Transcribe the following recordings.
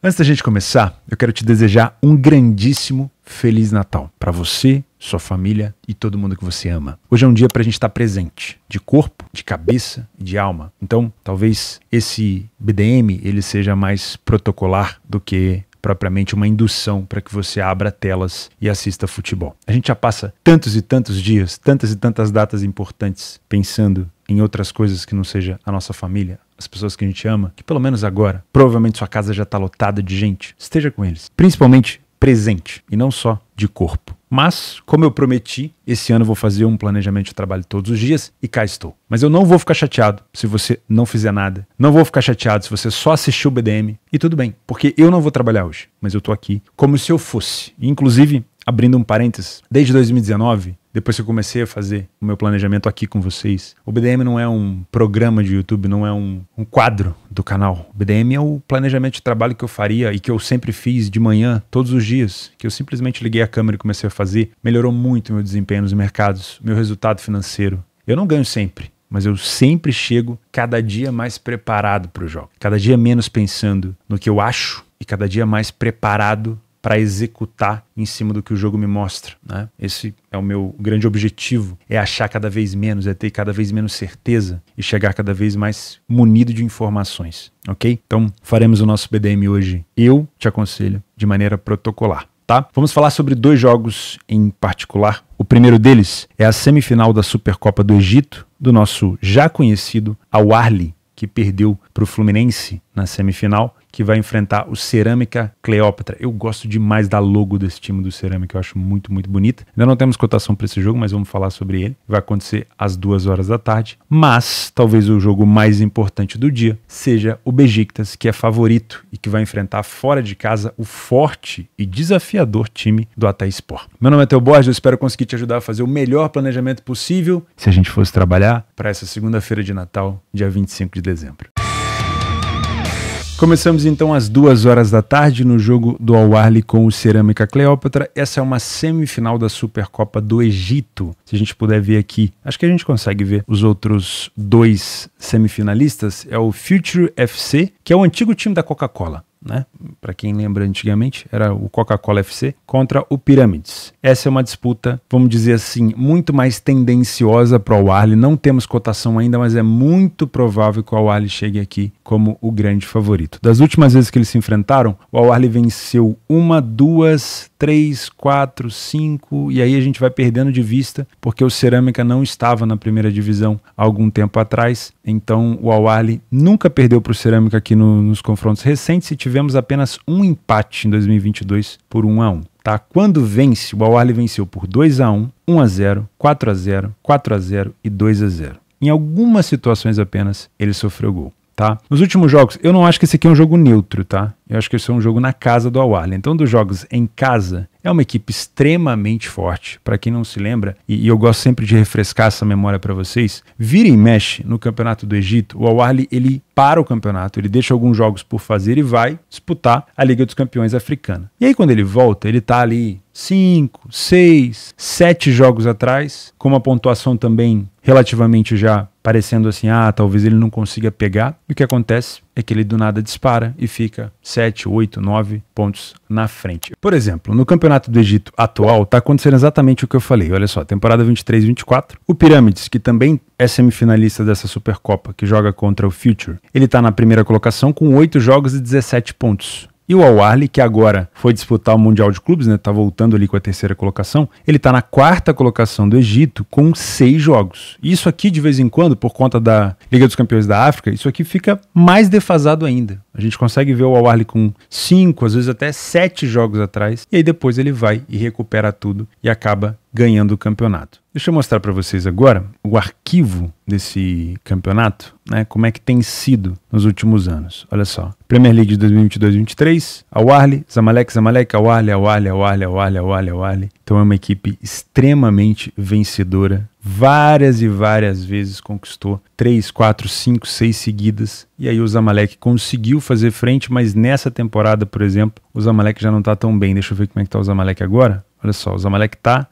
Antes da gente começar, eu quero te desejar um grandíssimo Feliz Natal para você, sua família e todo mundo que você ama. Hoje é um dia para a gente estar presente, de corpo, de cabeça e de alma. Então, talvez esse BDM ele seja mais protocolar do que propriamente uma indução para que você abra telas e assista futebol. A gente já passa tantos e tantos dias, tantas e tantas datas importantes pensando em outras coisas que não seja a nossa família, as pessoas que a gente ama, que pelo menos agora, provavelmente sua casa já está lotada de gente. Esteja com eles, principalmente presente e não só de corpo. Mas, como eu prometi, esse ano eu vou fazer um planejamento de trabalho todos os dias e cá estou. Mas eu não vou ficar chateado se você não fizer nada. Não vou ficar chateado se você só assistiu o BDM. E tudo bem, porque eu não vou trabalhar hoje. Mas eu tô aqui como se eu fosse. Inclusive, abrindo um parênteses, desde 2019, depois que eu comecei a fazer o meu planejamento aqui com vocês, o BDM não é um programa de YouTube, não é um quadro do canal. O BDM é o planejamento de trabalho que eu faria e que eu sempre fiz de manhã, todos os dias, que eu simplesmente liguei a câmera e comecei a fazer. Melhorou muito o meu desempenho nos mercados, meu resultado financeiro. Eu não ganho sempre, mas eu sempre chego cada dia mais preparado para o jogo. Cada dia menos pensando no que eu acho e cada dia mais preparado para executar em cima do que o jogo me mostra, né? Esse é o meu grande objetivo, é achar cada vez menos, é ter cada vez menos certeza e chegar cada vez mais munido de informações, ok? Então faremos o nosso BDM hoje, eu te aconselho, de maneira protocolar, tá? Vamos falar sobre dois jogos em particular. O primeiro deles é a semifinal da Supercopa do Egito, do nosso já conhecido Al-Ahly, que perdeu para o Fluminense na semifinal, que vai enfrentar o Cerâmica Cleópatra. Eu gosto demais da logo desse time do Cerâmica, eu acho muito, muito bonita. Ainda não temos cotação para esse jogo, mas vamos falar sobre ele. Vai acontecer às 14h. Mas talvez o jogo mais importante do dia seja o Beşiktaş, que é favorito e que vai enfrentar fora de casa o forte e desafiador time do Hatayspor. Meu nome é Theo Borges, eu espero conseguir te ajudar a fazer o melhor planejamento possível se a gente fosse trabalhar para essa segunda-feira de Natal, dia 25 de dezembro. Começamos então às 14h no jogo do Al-Ahly com o Cerâmica Cleópatra. Essa é uma semifinal da Supercopa do Egito. Se a gente puder ver aqui, acho que a gente consegue ver os outros dois semifinalistas. É o Future FC, que é o antigo time da Coca-Cola, né? Para quem lembra antigamente, era o Coca-Cola FC contra o Pyramids. Essa é uma disputa, vamos dizer assim, muito mais tendenciosa para o Al-Ahly. Não temos cotação ainda, mas é muito provável que o Al-Ahly chegue aqui como o grande favorito. Das últimas vezes que eles se enfrentaram, o Al-Ahly venceu 1, 2, 3, 4, 5 e aí a gente vai perdendo de vista porque o Cerâmica não estava na primeira divisão há algum tempo atrás. Então o Al-Ahly nunca perdeu para o Cerâmica aqui nos confrontos recentes e tivemos apenas um empate em 2022 por 1-1, tá? Quando vence, o Al-Ahly venceu por 2-1, 1-0, 4-0, 4-0 e 2-0. Em algumas situações apenas ele sofreu gol, tá? Nos últimos jogos, eu não acho que esse aqui é um jogo neutro, tá? Eu acho que esse é um jogo na casa do Al-Ahly. Então, dos jogos em casa, é uma equipe extremamente forte. Para quem não se lembra, e eu gosto sempre de refrescar essa memória para vocês, vira e mexe no Campeonato do Egito, o Al-Ahly ele para o campeonato, ele deixa alguns jogos por fazer e vai disputar a Liga dos Campeões Africana. E aí quando ele volta, ele tá ali 5, 6, 7 jogos atrás, com uma pontuação também relativamente já parecendo assim, ah, talvez ele não consiga pegar. E o que acontece é que ele do nada dispara e fica 7, 8, 9 pontos na frente. Por exemplo, no Campeonato do Egito atual tá acontecendo exatamente o que eu falei. Olha só, temporada 23-24, o Pyramids, que também é semifinalista dessa Supercopa, que joga contra o Future, ele tá na primeira colocação com 8 jogos e 17 pontos. E o Al-Ahly, que agora foi disputar o Mundial de Clubes, né, tá voltando ali com a terceira colocação, ele tá na quarta colocação do Egito com 6 jogos. E isso aqui, de vez em quando, por conta da Liga dos Campeões da África, isso aqui fica mais defasado ainda. A gente consegue ver o Al-Ahly com 5, às vezes até 7 jogos atrás, e aí depois ele vai e recupera tudo e acaba ganhando o campeonato. Deixa eu mostrar para vocês agora o arquivo desse campeonato, né, como é que tem sido nos últimos anos. Olha só, Premier League de 2022-23, Al-Ahly, Zamalek, Zamalek, Al-Ahly, Al-Ahly, Al-Ahly, Al-Ahly, Al-Ahly, Al-Ahly. Então é uma equipe extremamente vencedora, várias e várias vezes conquistou 3, 4, 5, 6 seguidas, e aí o Zamalek conseguiu fazer frente, mas nessa temporada, por exemplo, o Zamalek já não tá tão bem. Deixa eu ver como é que tá o Zamalek agora. Olha só, o Zamalek está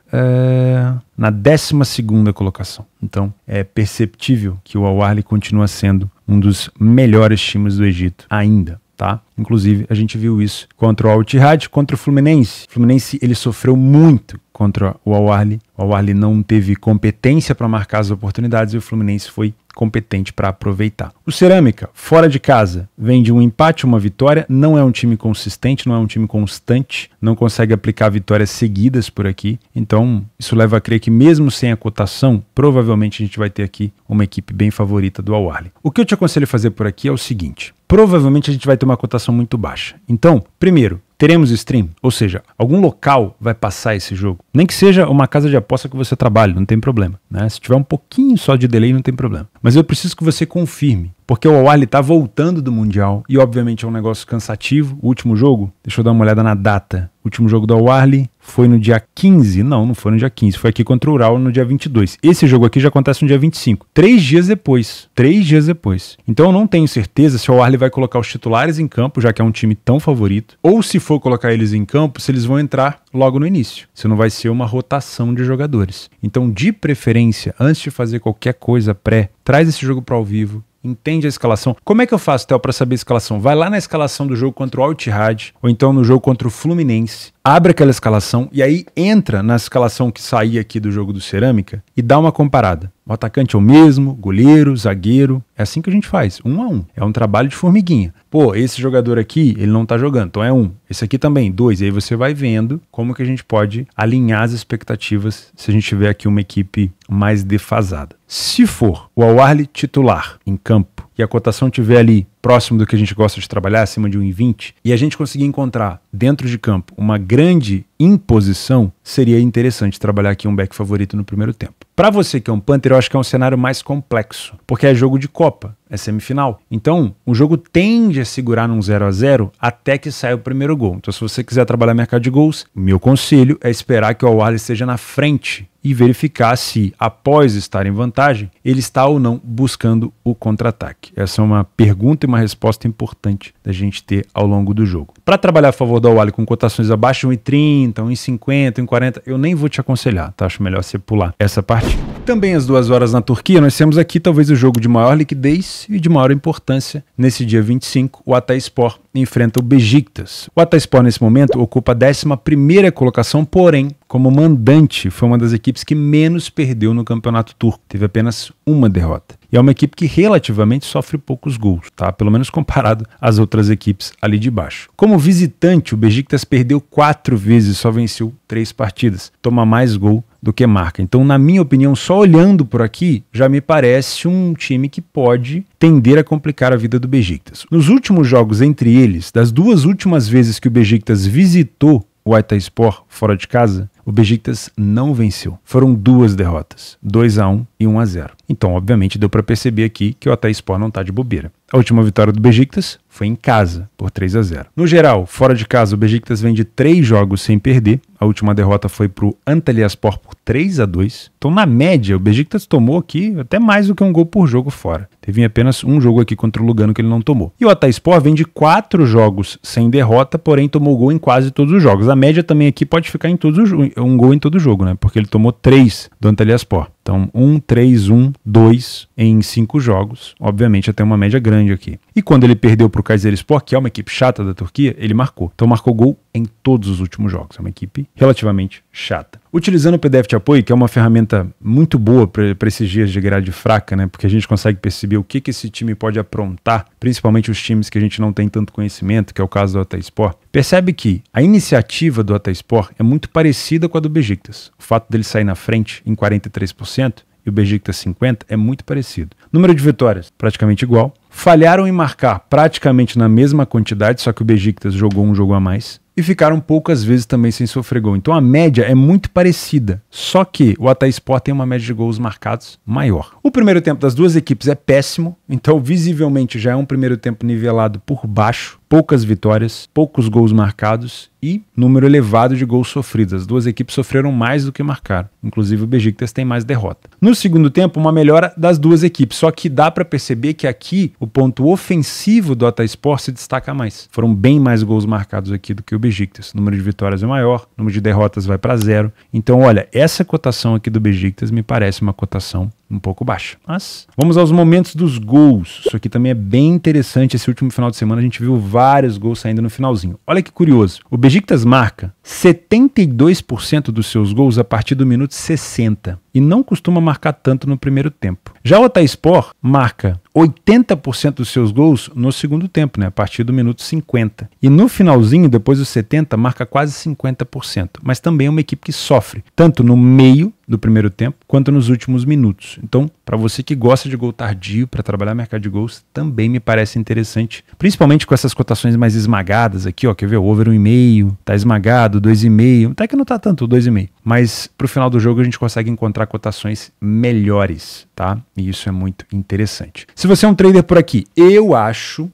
na 12ª colocação. Então é perceptível que o Al-Ahly continua sendo um dos melhores times do Egito ainda, tá? Inclusive, a gente viu isso contra o Al-Ittihad, contra o Fluminense. O Fluminense, ele sofreu muito contra o Al-Ahly. O Al-Ahly não teve competência para marcar as oportunidades e o Fluminense foi competente para aproveitar. O Cerâmica, fora de casa, vem de um empate, uma vitória, não é um time consistente, não é um time constante, não consegue aplicar vitórias seguidas por aqui, então isso leva a crer que mesmo sem a cotação, provavelmente a gente vai ter aqui uma equipe bem favorita do Al-Ahly. O que eu te aconselho a fazer por aqui é o seguinte, provavelmente a gente vai ter uma cotação muito baixa, então, primeiro, teremos stream, ou seja, algum local vai passar esse jogo. Nem que seja uma casa de aposta que você trabalhe, não tem problema, né? Se tiver um pouquinho só de delay, não tem problema. Mas eu preciso que você confirme, porque o Al-Ahly tá voltando do Mundial e obviamente é um negócio cansativo. O último jogo, deixa eu dar uma olhada na data. O último jogo do Al-Ahly foi no dia 15. Não, não foi no dia 15. Foi aqui contra o Ural no dia 22. Esse jogo aqui já acontece no dia 25. 3 dias depois. 3 dias depois. Então eu não tenho certeza se o Al-Ahly vai colocar os titulares em campo, já que é um time tão favorito. Ou se for colocar eles em campo, se eles vão entrar logo no início. Se não vai ser uma rotação de jogadores. Então, de preferência, antes de fazer qualquer coisa pré, traz esse jogo para ao vivo. Entende a escalação. Como é que eu faço, Theo, para saber a escalação? Vai lá na escalação do jogo contra o Al-Ittihad, ou então no jogo contra o Fluminense, abre aquela escalação e aí entra na escalação que saía aqui do jogo do Cerâmica e dá uma comparada. O atacante é o mesmo, goleiro, zagueiro. É assim que a gente faz, 1 a 1. É um trabalho de formiguinha. Pô, esse jogador aqui, ele não tá jogando, então é 1. Esse aqui também, 2. E aí você vai vendo como que a gente pode alinhar as expectativas se a gente tiver aqui uma equipe mais defasada. Se for o Al-Ahly titular em campo e a cotação tiver ali próximo do que a gente gosta de trabalhar, acima de 1,20, e a gente conseguir encontrar dentro de campo uma grande imposição, seria interessante trabalhar aqui um back favorito no primeiro tempo. Para você que é um punter, eu acho que é um cenário mais complexo, porque é jogo de Copa, é semifinal. Então, o jogo tende a segurar num 0 a 0 até que saia o primeiro gol. Então, se você quiser trabalhar mercado de gols, meu conselho é esperar que o Al-Ahly esteja na frente e verificar se, após estar em vantagem, ele está ou não buscando o contra-ataque. Essa é uma pergunta e uma resposta importante da gente ter ao longo do jogo. Para trabalhar a favor do Al-Ahly com cotações abaixo, 1,30, 1,50, 1,40, eu nem vou te aconselhar, tá? Acho melhor você pular essa parte. Também às 2 horas na Turquia, nós temos aqui talvez o jogo de maior liquidez e de maior importância. Nesse dia 25, o Hatayspor enfrenta o Beşiktaş. O Hatayspor, nesse momento, ocupa a 11ª colocação, porém, como mandante, foi uma das equipes que menos perdeu no campeonato turco. Teve apenas uma derrota. E é uma equipe que relativamente sofre poucos gols, tá? Pelo menos comparado às outras equipes ali de baixo. Como visitante, o Beşiktaş perdeu 4 vezes, só venceu 3 partidas. Toma mais gol do que marca. Então, na minha opinião, só olhando por aqui, já me parece um time que pode tender a complicar a vida do Beşiktaş. Nos últimos jogos entre eles, das 2 últimas vezes que o Beşiktaş visitou o Hatayspor fora de casa, o Beşiktaş não venceu. Foram 2 derrotas, 2 a 1 e 1 a 0. Então, obviamente, deu para perceber aqui que o Hatayspor não tá de bobeira. A última vitória do Beşiktaş foi em casa, por 3 a 0. No geral, fora de casa, o Beşiktaş vem de 3 jogos sem perder. A última derrota foi para o Antalyaspor por 3 a 2. Então, na média, o Beşiktaş tomou aqui até mais do que 1 gol por jogo fora. Teve apenas 1 jogo aqui contra o Lugano que ele não tomou. E o Hatayspor vem de 4 jogos sem derrota, porém tomou gol em quase todos os jogos. A média também aqui pode ficar em todos os jogos. 1 gol em todo jogo, né? Porque ele tomou 3 do Antalyaspor. Então, 1, 3, 1, 2 em 5 jogos. Obviamente, já tem uma média grande aqui. E quando ele perdeu para o Kayserispor, que é uma equipe chata da Turquia, ele marcou. Então, marcou gol em todos os últimos jogos. É uma equipe relativamente chata. Utilizando o PDF de apoio, que é uma ferramenta muito boa para esses dias de grade fraca, né? Porque a gente consegue perceber o que esse time pode aprontar, principalmente os times que a gente não tem tanto conhecimento, que é o caso do Hatayspor. Percebe que a iniciativa do Hatayspor é muito parecida com a do Beşiktaş. O fato dele sair na frente em 43%, e o Beşiktaş 50% é muito parecido. Número de vitórias, praticamente igual. Falharam em marcar praticamente na mesma quantidade, só que o Beşiktaş jogou 1 jogo a mais. E ficaram poucas vezes também sem sofrer gol. Então a média é muito parecida, só que o Hatayspor tem uma média de gols marcados maior. O primeiro tempo das 2 equipes é péssimo, então visivelmente já é um primeiro tempo nivelado por baixo. Poucas vitórias, poucos gols marcados e número elevado de gols sofridos. As 2 equipes sofreram mais do que marcaram. Inclusive o Beşiktaş tem mais derrota. No segundo tempo, uma melhora das 2 equipes. Só que dá para perceber que aqui o ponto ofensivo do Hatayspor se destaca mais. Foram bem mais gols marcados aqui do que o Beşiktaş. O número de vitórias é maior, o número de derrotas vai para 0. Então, olha, essa cotação aqui do Beşiktaş me parece uma cotação um pouco baixa. Mas vamos aos momentos dos gols. Isso aqui também é bem interessante. Esse último final de semana a gente viu vários vários gols saindo no finalzinho. Olha que curioso, o Beşiktaş marca 72% dos seus gols a partir do minuto 60 e não costuma marcar tanto no primeiro tempo. Já o Hatayspor marca 80% dos seus gols no segundo tempo, né, a partir do minuto 50. E no finalzinho, depois dos 70, marca quase 50%. Mas também é uma equipe que sofre, tanto no meio do primeiro tempo, quanto nos últimos minutos. Então, para você que gosta de gol tardio, para trabalhar mercado de gols, também me parece interessante. Principalmente com essas cotações mais esmagadas aqui, ó, quer ver? O over 1,5, tá esmagado, 2,5, até que não tá tanto, 2,5. Mas pro final do jogo a gente consegue encontrar cotações melhores, tá? E isso é muito interessante. Se você é um trader por aqui, eu acho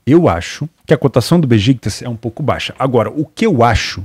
que a cotação do Beşiktaş é um pouco baixa. Agora, o que eu acho,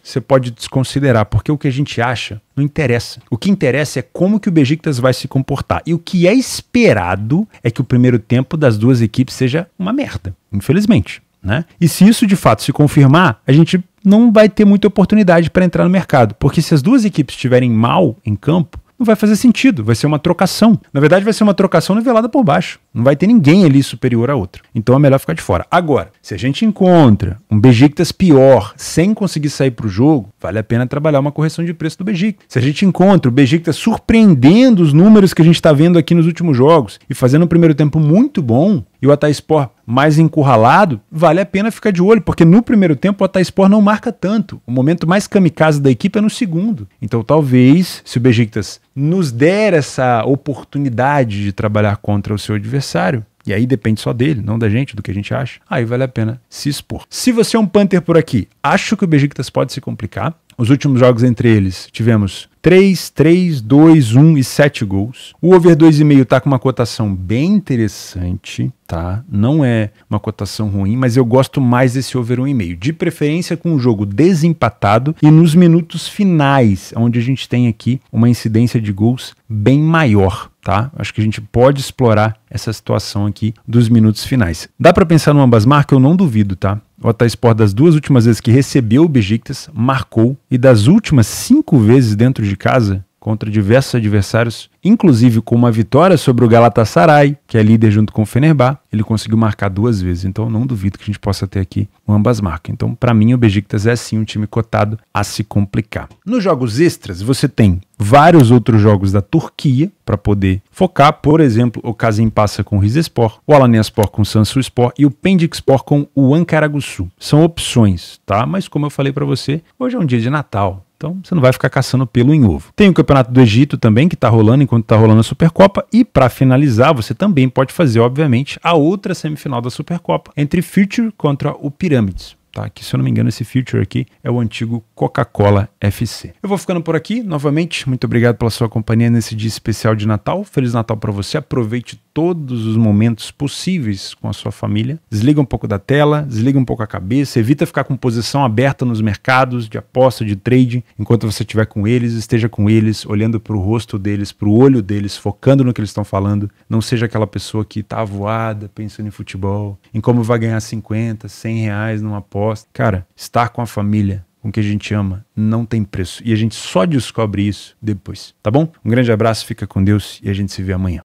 você pode desconsiderar, porque o que a gente acha não interessa. O que interessa é como que o Beşiktaş vai se comportar. E o que é esperado é que o primeiro tempo das duas equipes seja uma merda, infelizmente, né? E se isso de fato se confirmar, a gente não vai ter muita oportunidade para entrar no mercado, porque se as duas equipes estiverem mal em campo, não vai fazer sentido, vai ser uma trocação. Na verdade, vai ser uma trocação nivelada por baixo. Não vai ter ninguém ali superior a outro. Então é melhor ficar de fora. Agora, se a gente encontra um Beşiktaş pior, sem conseguir sair para o jogo, vale a pena trabalhar uma correção de preço do Beşiktaş. Se a gente encontra o Beşiktaş surpreendendo os números que a gente está vendo aqui nos últimos jogos e fazendo um primeiro tempo muito bom, e o Hatayspor mais encurralado, vale a pena ficar de olho, porque no primeiro tempo o Hatayspor não marca tanto. O momento mais kamikaze da equipe é no segundo. Então talvez, se o Beşiktaş nos der essa oportunidade de trabalhar contra o seu adversário, e aí depende só dele, não da gente, do que a gente acha, aí vale a pena se expor. Se você é um punter por aqui, acho que o Beşiktaş pode se complicar. Os últimos jogos entre eles tivemos 3, 3, 2, 1 e 7 gols. O over 2,5 tá com uma cotação bem interessante, tá? Não é uma cotação ruim, mas eu gosto mais desse over 1,5. De preferência com o jogo desempatado e nos minutos finais, onde a gente tem aqui uma incidência de gols bem maior, tá? Acho que a gente pode explorar essa situação aqui dos minutos finais. Dá para pensar no ambas marcas? Eu não duvido, tá? O Hatayspor, das duas últimas vezes que recebeu o Beşiktaş, marcou, e das últimas 5 vezes dentro de casa, contra diversos adversários, inclusive com uma vitória sobre o Galatasaray, que é líder junto com o Fenerbahçe, ele conseguiu marcar 2 vezes. Então não duvido que a gente possa ter aqui ambas marcas. Então, para mim, o Beşiktaş é sim um time cotado a se complicar. Nos jogos extras, você tem vários outros jogos da Turquia para poder focar, por exemplo, o Kasimpasa com o Rizespor, o Alanyaspor com o Samsunspor e o Pendikspor com o Ankaragücü. São opções, tá? Mas como eu falei para você, hoje é um dia de Natal. Então você não vai ficar caçando pelo em ovo. Tem o Campeonato do Egito também, que está rolando enquanto está rolando a Supercopa. E para finalizar, você também pode fazer, obviamente, a outra semifinal da Supercopa, entre Future contra o Pyramids. Tá? Que, se eu não me engano, esse Future aqui é o antigo Coca-Cola FC. Eu vou ficando por aqui. Novamente, muito obrigado pela sua companhia nesse dia especial de Natal. Feliz Natal para você. Aproveite todos os momentos possíveis com a sua família. Desliga um pouco da tela, desliga um pouco a cabeça, evita ficar com posição aberta nos mercados de aposta, de trading. Enquanto você estiver com eles, esteja com eles, olhando para o rosto deles, para o olho deles, focando no que eles estão falando. Não seja aquela pessoa que está avoada, pensando em futebol, em como vai ganhar 50, 100 reais numa aposta. Cara, estar com a família, com o que a gente ama, não tem preço. E a gente só descobre isso depois, tá bom? Um grande abraço, fica com Deus e a gente se vê amanhã.